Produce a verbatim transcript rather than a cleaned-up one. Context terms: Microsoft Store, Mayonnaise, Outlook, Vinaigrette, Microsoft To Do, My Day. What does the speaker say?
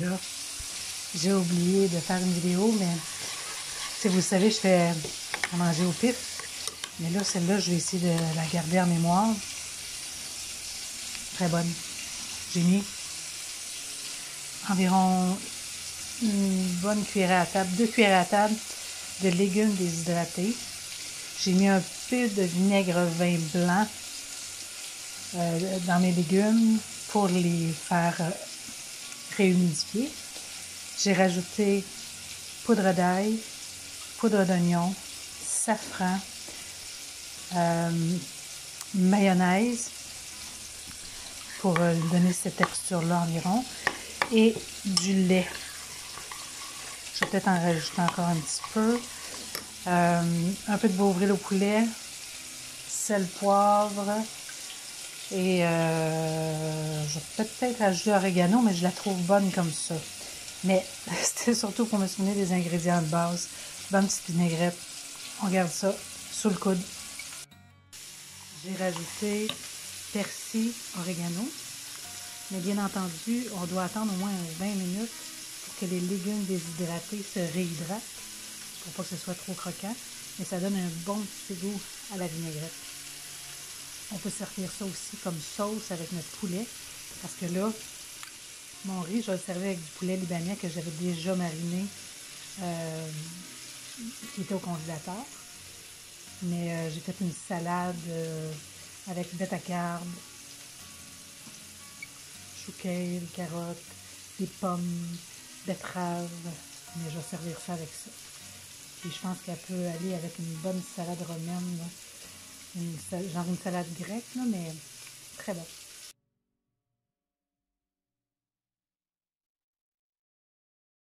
Là, j'ai oublié de faire une vidéo, mais si vous le savez, je fais à manger au pif. Mais là, celle-là, je vais essayer de la garder en mémoire. Très bonne. J'ai mis environ une bonne cuillerée à table, deux cuillerées à table de légumes déshydratés. J'ai mis un peu de vinaigre vin blanc euh, dans mes légumes pour les faire euh, réhumidifier. J'ai rajouté poudre d'ail, poudre d'oignon, safran, euh, mayonnaise pour euh, donner cette texture-là environ, et du lait. Je vais peut-être en rajouter encore un petit peu. Euh, un peu de Beauvril au poulet, sel, poivre, et euh, je vais peut-être ajouter l'orégano, mais je la trouve bonne comme ça. Mais c'était surtout pour me souvenir des ingrédients de base. Bonne petite vinaigrette, on garde ça sous le coude. J'ai rajouté persil, orégano, mais bien entendu, on doit attendre au moins vingt minutes pour que les légumes déshydratés se réhydratent, pour pas que ce soit trop croquant, mais ça donne un bon petit goût à la vinaigrette. On peut servir ça aussi comme sauce avec notre poulet, parce que là, mon riz, je le servais avec du poulet libanais que j'avais déjà mariné, euh, qui était au congélateur. Mais euh, j'ai fait une salade euh, avec bêta carb, chou kale, carottes, des pommes, betteraves, mais je vais servir ça avec ça. Et je pense qu'elle peut aller avec une bonne salade romaine, là. Une, genre une salade grecque, là, mais très bon.